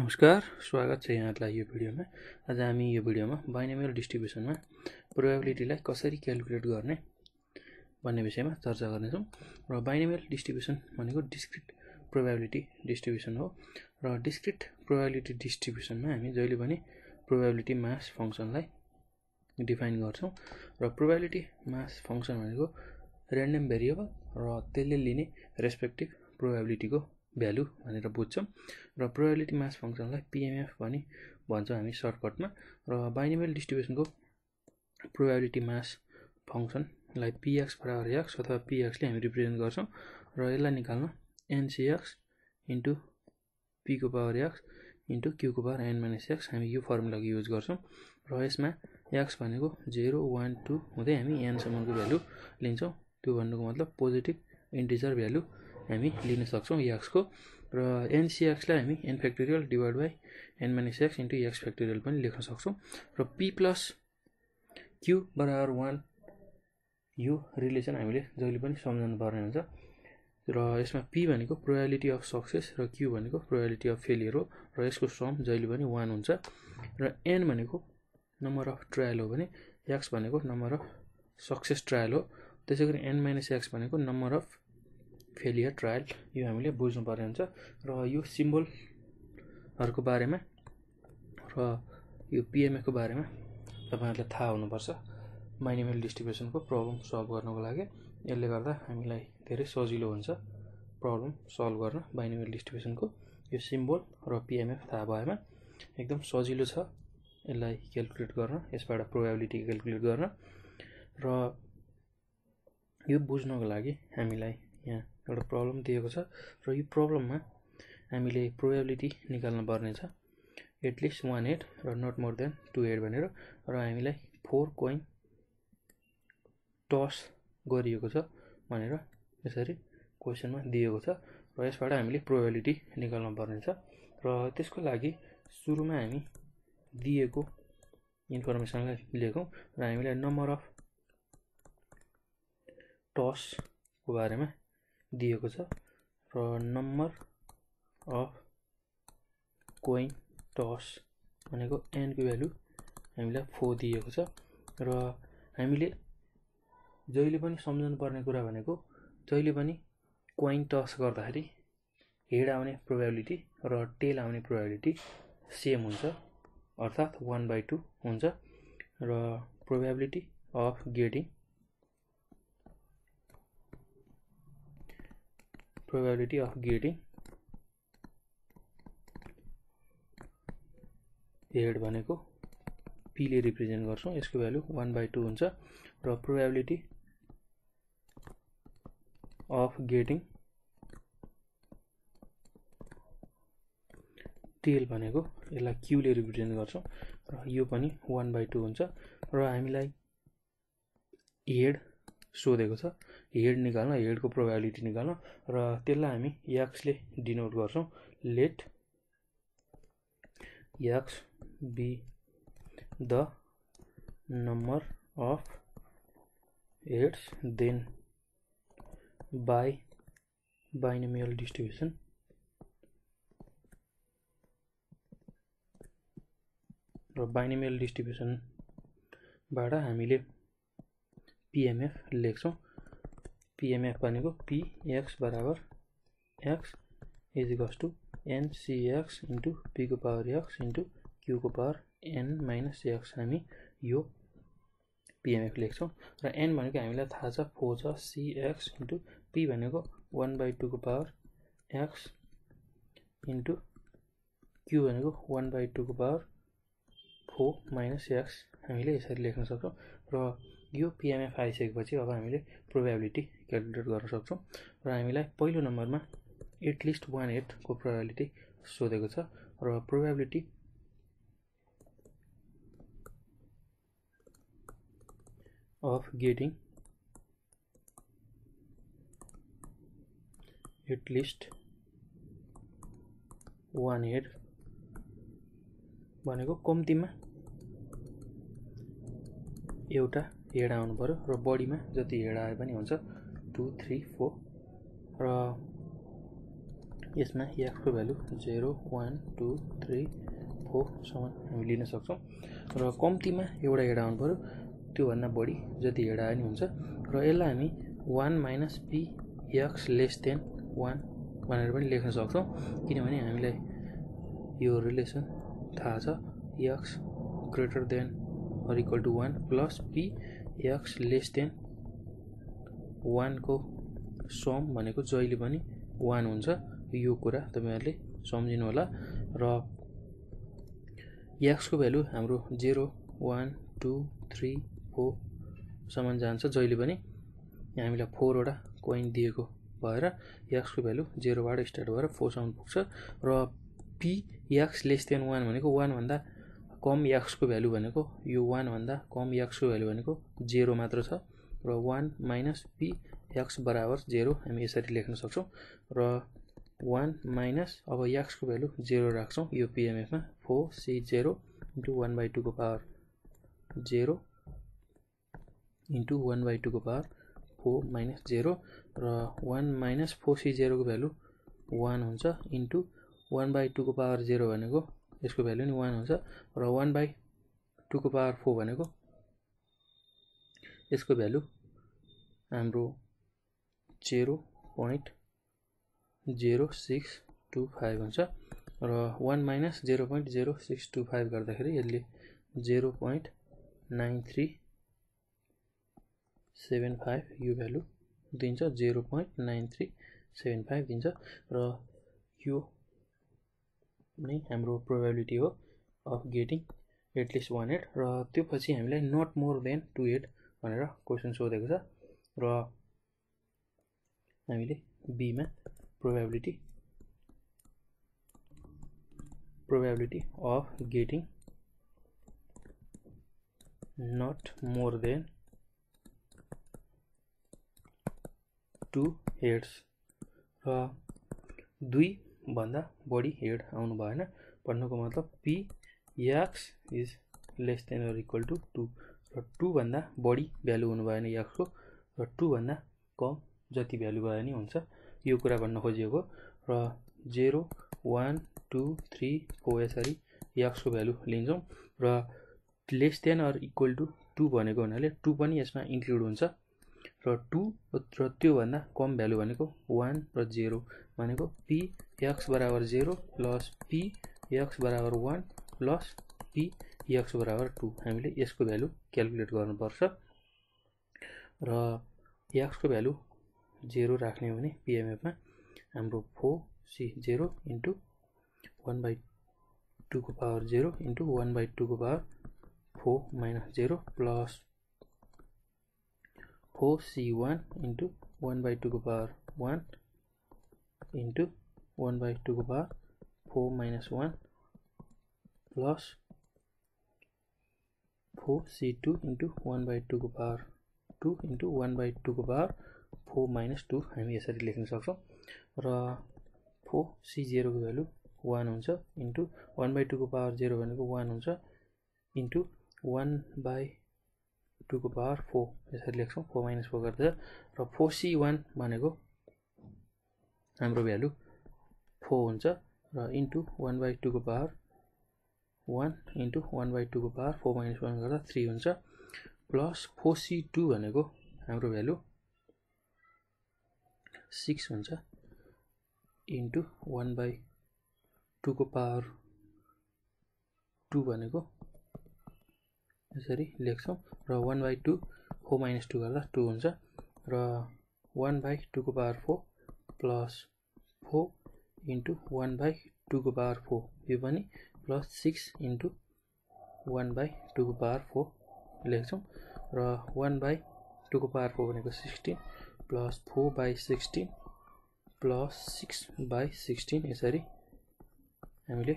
नमस्कार, स्वागत छ यहाँलाई यो भिडियोमा। आज हामी यो भिडियोमा बाइनोमियल डिस्ट्रिब्युसनमा प्रोबेबिलिटीलाई कसरी क्याल्कुलेट गर्ने भन्ने विषयमा चर्चा गर्ने छौं। र बाइनोमियल डिस्ट्रिब्युसन भनेको डिस्क्रिट प्रोबेबिलिटी डिस्ट्रिब्युसन हो र डिस्क्रिट प्रोबेबिलिटी डिस्ट्रिब्युसनमा हामी जहिले पनि प्रोबेबिलिटी मास फंक्शनलाई डिफाइन गर्छौं र प्रोबेबिलिटी मास फंक्शन भनेको रैंडम भेरिएबल र त्यसले लिने रेस्पेक्टिभ प्रोबेबिलिटीको भ्यालु भनेर बुझ्छौं र प्रोबेबिलिटी मास फंक्शनलाई पीएमएफ पनि भन्छौं हामी सर्टकटमा। र बाइनोमियल डिस्ट्रिब्युसनको प्रोबेबिलिटी मास फंक्शनलाई px / x अथवा px ले हामी रिप्रेजेन्ट गर्छौं र यसलाई निकाल्न ncx * p^x * q^n-x हामी यो फर्मुला युज गर्छौं र यसमा x भनेको 0 1 2 हुँदै हामी n सम्मको भ्यालु लिन्छौं। त्यो भन्नुको मतलब पोजिटिभ इन्टिजर भ्यालु हामी लिन सक्छौं x को। र ncx लाई हामी n factorial / n-x * x factorial पनि लेख्न सक्छौं र p + q = 1 यो रिलेसन हामीले जहिले पनि सम्झाउनु पर्ने हुन्छ। र यसमा p भनेको प्रोबेबिलिटी अफ सक्सेस र q भनेको प्रोबेबिलिटी अफ फेलियर हो र यसको सम जहिले पनि 1 हुन्छ र n भनेको नम्बर अफ ट्रायल हो भने x भनेको नम्बर अफ सक्सेस ट्रायल हो। त्यसैगरी n-x भनेको नम्बर अफ फेलियर ट्रायल। यो हामीले बुझ्नु पर्ने हुन्छ र यो सिम्बल हरको बारेमा र यो पीएमएफ को बारेमा तपाईहरुलाई थाहा हुनुपर्छ बाइनोमियल डिस्ट्रिब्युसनको प्रब्लम सल्भ गर्नको लागि। यसले गर्दा हामीलाई धेरै सजिलो हुन्छ प्रब्लम सल्भ गर्न। बाइनोमियल डिस्ट्रिब्युसनको यो सिम्बल र पीएमएफ थाहा भएमा एकदम सजिलो छ यसलाई क्याल्कुलेट गर्न, यसबाट प्रोबेबिलिटी क्याल्कुलेट गर्न। र यो बुझ्नको लागि हामीलाई यहाँ एउटा प्रब्लम दिएको छ र यो प्रब्लममा हामीले प्रोबेबिलिटी निकाल्नु पर्ने छ एटलिस्ट 1 8 र नट मोर देन 2 8 भनेर। र हामीलाई 4 कोइन टस गरिएको छ भनेर यसरी क्वेशनमा दिएको छ र यसबाट हामीले प्रोबेबिलिटी निकाल्नु पर्ने छ। र त्यसको लागि सुरुमा हामी दिएको इन्फर्मेसनलाई लिएको र हामीलाई नम्बर अफ टस को बारेमा दिएको छ र नम्बर अफ कोइन टस भनेको n को भ्यालु हामीलाई 4 दिएको छ। र हामीले जहिले पनि सम्झनु पर्ने कुरा भनेको जहिले पनि कोइन टस गर्दाखेरि हेड आउने प्रोबेबिलिटी र टेल आउने प्रोबेबिलिटी सेम हुन्छ अर्थात 1/2 हुन्छ र प्रोबेबिलिटी अफ गेटिङ हेड भनेको p ले रिप्रेजेन्ट गर्छौं, यसको भ्यालु 1/2 हुन्छ र प्रोबेबिलिटी अफ गेटिङ टेल भनेको यसलाई q ले रिप्रेजेन्ट गर्छौं र यो पनि 1/2 हुन्छ। र हामीलाई हेड सोधेको छ, हेड निकाल्न, हेड को प्रोबेबिलिटी निकाल्न र त्यसलाई हामी x ले डिनोट गर्छौं। Let x be the number of heads then by binomial distribution र बाइनोमियल डिस्ट्रिब्युसन बाट हामीले पीएमएफ लेख्छौं। पीएमएफ भनेको px = x = ncx * p^x * q^n-x हामी यो पीएमएफ लेख्छौं। र n भनेको हामीलाई थाहा छ 4 छ, cx * p भनेको 1/2 x * q भनेको 1/2 4 - x हामीले यसरी लेख्न सक्छौं। र यो पीएमएफ आइसकेपछि अब हामीले प्रोबेबिलिटी क्याल्कुलेट गर्न सक्छौं र हामीलाई पहिलो नम्बरमा एटलिस्ट 1 8 को प्रोबेबिलिटी सोधेको छ र प्रोबेबिलिटी अफ गेटिङ एटलिस्ट 1 8 भनेको कम्तिमा एउटा हेड आउनु पर्यो र बडीमा जति हेड आए पनि हुन्छ 2 3 4 र यसमा एक्स को भ्यालु 0 1 2 3 4 सम्म हामी लिन सक्छौं र कम्तिमा एउटा हेडा आउनु पर्यो त्यो भन्दा बढी जति हेडा आनी हुन्छ र यसलाई हामी 1 - p x <-1 भनेर पनि लेख्न सक्छौं किनभने हामीलाई यो रिलेसन थाहा छ x greater than or equal to 1 plus p x <-1 को सम भनेको जहिले पनि 1 हुन्छ यो कुरा तपाईहरुले सम्झिनु होला र x को भ्यालु हाम्रो 0 1 2 3 4 सम्म जान्छ जहिले पनि हामीलाई 4 वटा कोइन दिएको भएर x को भ्यालु 0 बाट स्टार्ट भएर 4 सम्म पुग्छ र p x <-1 भनेको 1 भन्दा कम x को भ्यालु भनेको यो 1 भन्दा कम x को भ्यालु भनेको 0 मात्र छ र 1 - p x बराबर 0 हम यसरी लेख्न सक्छौं र 1 माइनस अब x को भ्यालु 0 राख्छौं यो पीएमएफ मा 4c0 * 1/2 को पावर 0 * 1/2 को पावर 4 - 0 र 1 - 4c0 को भ्यालु 1 हुन्छ * 1/2 को पावर 0 भनेको यसको भ्यालु नि 1 हुन्छ र 1/2 को पावर 4 भनेको यसको भ्यालु हाम्रो 0.0625 हुन्छ र 1 माइनस 0.0625 गर्दाखेरि यसले 0.9375 यो भ्यालु दिन्छ 0.9375 दिन्छ र यो नै हाम्रो प्रोबेबिलिटी हो अफ गेटिङ एटलिस्ट 1 हेड र त्यसपछि हामीलाई नट मोर देन 2 हेड भनेर क्वेशन सोधेको छ र हामीले बी मा probability of getting not more than 2 heads र 2 भन्दा बढी हेड आउनु भएन भन्नुको मतलब p x is less than or equal to 2 र 2 भन्दा बढी भ्यालु हुनु भएन x को र 2 भन्दा कम जति भ्यालु भयो नि हुन्छ यो कुरा भन्न खोजेको र 0 1 2 3 4 यसरी x को भ्यालु लिन्छौं र less than or equal to 2 भनेको हुनाले 2 पनि यसमा इन्क्लुड हुन्छ र 2 र त्यो भन्दा कम भ्यालु भनेको 1 र 0 भनेको p x = 0 + p x = 1 + p x = 2 हामीले यसको भ्यालु क्याल्कुलेट गर्नुपर्छ र x को भ्यालु 0 राख्ने हो भने पीएमएफ मा हाम्रो 4c0 * 1/2 को पावर 0 * 1/2 को पावर 4 - 0 + 4c1 * 1/2 को पावर 1 * 1/2 को पावर 4 - 1 + 4c2 * 1/2 को पावर 2 * 1/2 को पावर 4 - 2 हम यसरी लेख्न सक्छौं र 4c0 को भ्यालु 1 हुन्छ * 1/2 को पावर 0 भनेको 1 हुन्छ * 1/2 को पावर 4 यसरी लेख्छौं 4 - 4 गर्दा र 4c1 भनेको हाम्रो भ्यालु 4 हुन्छ र * 1/2 को पावर 1 * 1/2 को पावर 4 - 1 गर्दा 3 हुन्छ + 4c2 भनेको हाम्रो भ्यालु 6 हुन्छ * 1/2 को पावर 2 भनेको यसरी लेख्छौं र 1/2 4 - 2 गर्दा 2 हुन्छ र 1/2 को पावर 4 + 4 * 1/2 को पावर 4 यो पनि + 6 * 1/2 को पावर 4 लेख्छौं र 1/2 को पावर 4 भनेको 16 + 4/16 + 6/16 यसरी हामीले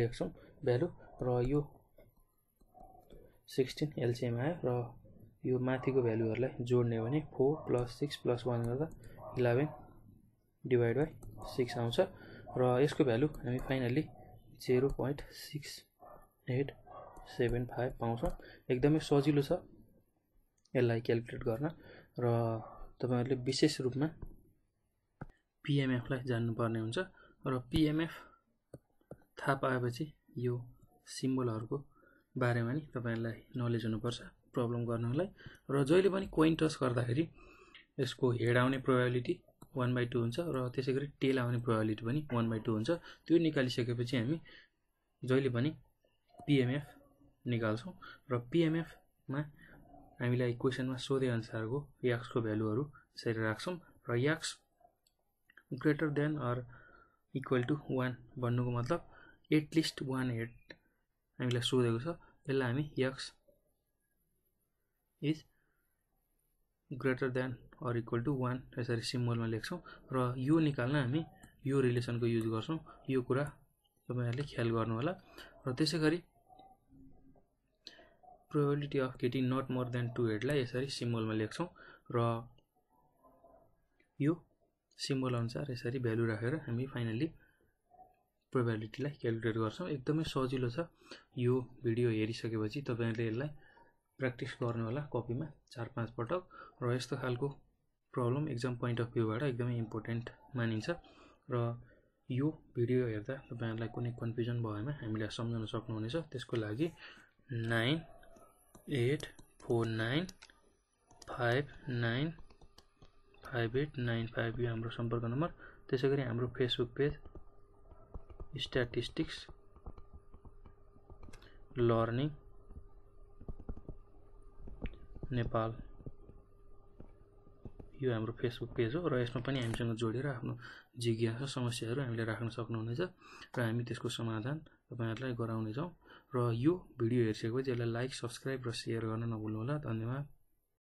लेख्छौं भ्यालु र यो 16 एलसीएम आयो र यो माथिको भ्यालुहरुलाई जोड्ने हो भने 4 + 6 + 1 गर्दा 11 / 6 आउँछ र यसको भ्यालु हामी फाइनली 0.6875 पाउँछौं एकदमै सजिलो छ यसलाई क्याल्कुलेट गर्न र तपाईहरुले विशेष रूपमा पीएमएफ लाई जान्नुपर्ने हुन्छ र पीएमएफ थाहा पाएपछि यो सिम्बलहरुको बारेमा नि तपाईहरुलाई नलेज हुनुपर्छ प्रब्लम गर्नलाई र जहिले पनि कोइन टस गर्दाखेरि यसको हेड आउने प्रोबेबिलिटी 1/2 हुन्छ र त्यसैगरी टेल आउने प्रोबेबिलिटी पनि 1/2 हुन्छ। त्यो निकालिसकेपछि हामी जहिले पनि पीएमएफ निकाल्छौं र पीएमएफ मा हामीलाई क्वेशनमा सोधे अनुसारको याक्स को भ्यालुहरु यसरी राख्छौं र X greater than or equal to 1 भन्नुको मतलब एटलिस्ट 1 हेड हामीलाई सोधेको छ। यसलाई हामी X is greater than or equal to 1 यसरी सिम्बलमा लेख्छौं र यो निकाल्न हामी यो रिलेसनको युज गर्छौं। यो कुरा तपाईहरुले ख्याल गर्नु होला र त्यसैगरी probability of getting not more than 2 head लाई यसरी सिम्बलमा लेख्छौं र यो सिम्बल अनुसार यसरी भ्यालु राखेर हामी फाइनली probability लाई क्याल्कुलेट गर्छौं। एकदमै सजिलो छ। यो भिडियो हेरिसकेपछि तपाईहरुले यसलाई प्र्याक्टिस गर्नु होला कपीमा 4-5 पटक र यस्तो खालको प्रब्लम एक्जाम पोइन्ट अफ भ्यूबाट एकदमै इम्पोर्टेन्ट मानिन्छ र यो भिडियो हेर्दा तपाईहरुलाई कुनै कन्फ्युजन भएमा हामीलाई सम्झाउन सक्नुहुनेछ। त्यसको लागि 9849595895 यो हाम्रो सम्पर्क नम्बर। त्यसैगरी हाम्रो Facebook page statistics learning Nepal यो हाम्रो फेसबुक पेज हो र यसमा पनि हामीसँग जोडेर आफ्नो जिज्ञासा समस्याहरू हामीले राख्न सक्नुहुनेछ र हामी त्यसको समाधान तपाईहरुलाई गराउने छौं। र यो भिडियो हेरिसकेपछि यसलाई लाइक सब्स्क्राइब र शेयर गर्न नभुल्नु होला। धन्यवाद।